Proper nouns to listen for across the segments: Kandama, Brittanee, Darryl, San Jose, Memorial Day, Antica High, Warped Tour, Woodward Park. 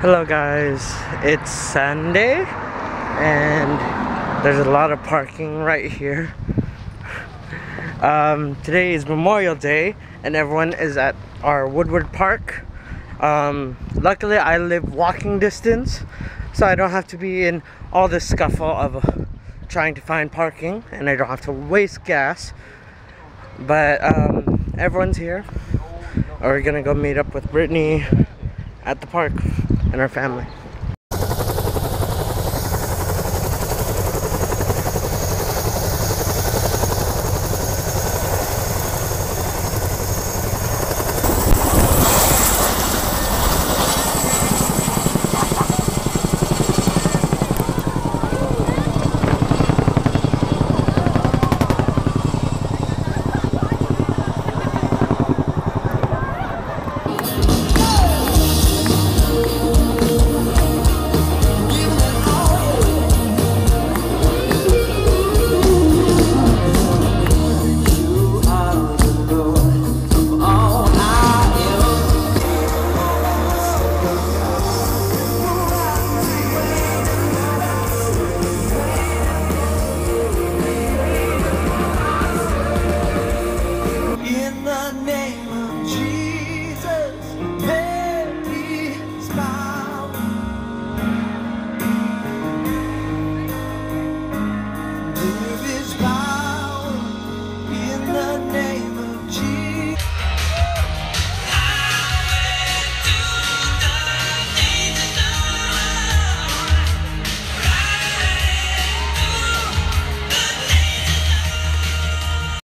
Hello guys, it's Sunday and there's a lot of parking right here. Today is Memorial Day and everyone is at our Woodward Park. Luckily I live walking distance, so I don't have to be in all this scuffle of trying to find parking, and I don't have to waste gas. But everyone's here. We're gonna go meet up with Brittany at the park and our family.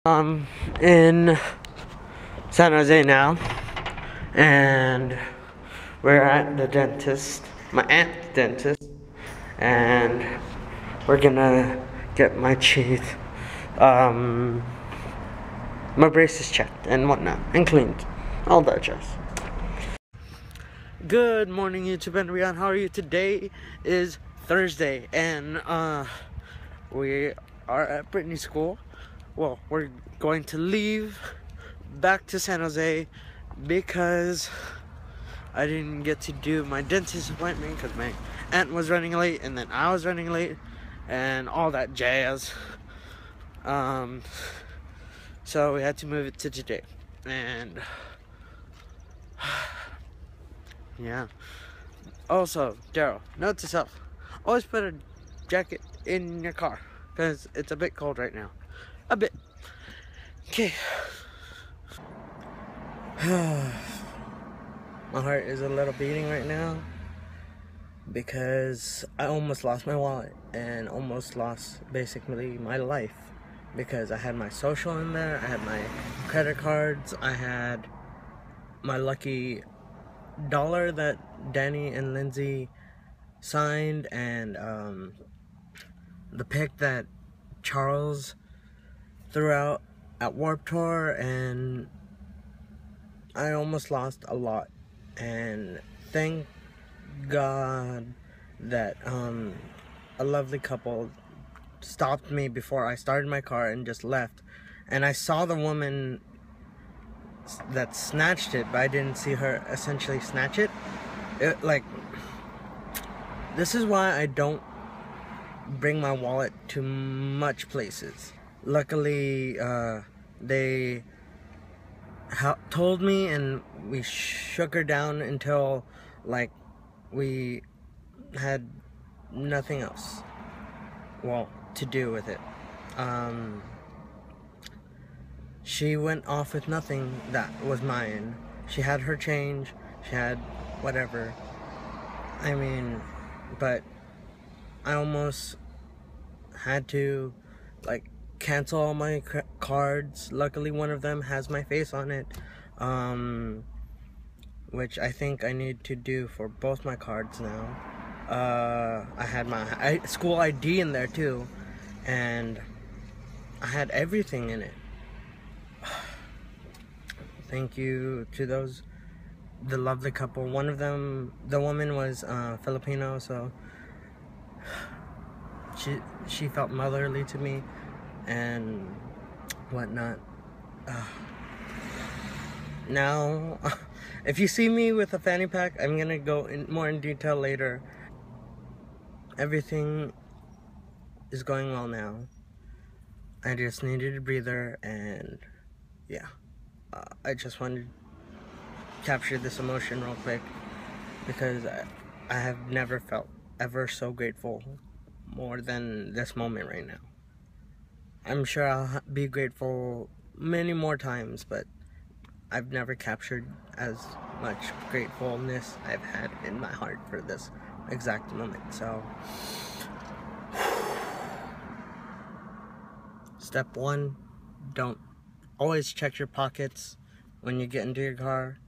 I'm in San Jose now, and we're at the dentist, my aunt's dentist, and we're gonna get my teeth, my braces checked and whatnot, and cleaned, all that jazz. Good morning YouTube and everyone, how are you? Today is Thursday, and we are at Brittanee School. Well, we're going to leave back to San Jose because I didn't get to do my dentist appointment because my aunt was running late and then I was running late and all that jazz. So we had to move it to today. And yeah. Also, Darryl, note to self, always put a jacket in your car because it's a bit cold right now. A bit. Okay. My heart is a little beating right now because I almost lost my wallet and almost lost basically my life, because I had my social in there, I had my credit cards, I had my lucky dollar that Danny and Lindsay signed, and the pic that Charles throughout at Warped Tour, and I almost lost a lot, and thank God that a lovely couple stopped me before I started my car and just left, and I saw the woman that snatched it, but I didn't see her essentially snatch it. Like, this is why I don't bring my wallet to much places. Luckily, they told me, and we shook her down until, like, we had nothing else, well, to do with it. She went off with nothing that was mine. She had her change, she had whatever. I mean, but I almost had to, like, cancel all my cards. Luckily one of them has my face on it, which I think I need to do for both my cards now. I had my school ID in there too, and I had everything in it. Thank you to the lovely couple. One of them, the woman, was Filipino, so she felt motherly to me and whatnot. Now If you see me with a fanny pack, I'm gonna go in more in detail later. Everything is going well now. I just needed a breather, and yeah, I just wanted to capture this emotion real quick because I have never felt ever so grateful more than this moment right now. I'm sure I'll be grateful many more times, but I've never captured as much gratefulness I've had in my heart for this exact moment. So step one, don't always check your pockets when you get into your car.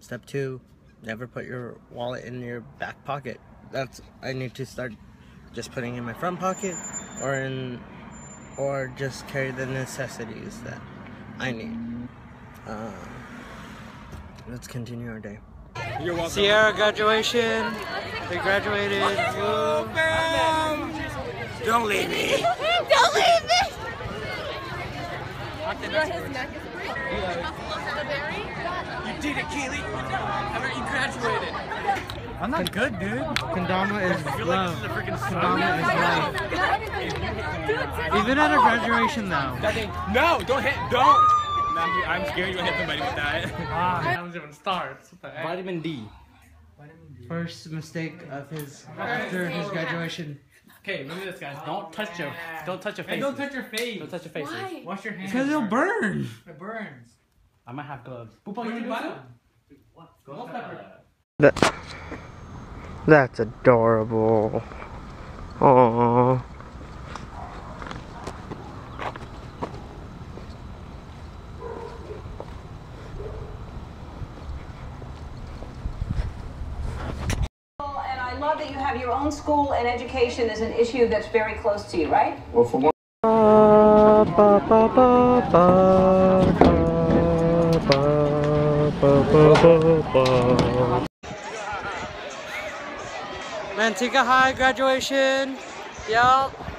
Step two, never put your wallet in your back pocket. I need to start just putting in my front pocket or just carry the necessities that I need. Let's continue our day. You're welcome. Sierra graduation. We graduated. Oh, don't leave me. Don't leave me. You did it, Keely. How about you graduated? I'm not good, dude. Kandama is love. Kandama is love. Even at a graduation, though. No, don't hit. Don't. I'm scared you'll hit somebody with that. Ah, that was even starts. What the heck? Vitamin D. First mistake of his after his graduation. Okay, remember this, guys. Don't touch your face. Hey, don't touch your face. Don't touch your face. Why? Wash your hands. Because it'll burn. It burns. I might have gloves. Poopa, you need butter? What? Ghost pepper. That's adorable. Aww. And I love that you have your own school, and education is an issue that's very close to you, right? Well, for one. Antica High graduation. Yup.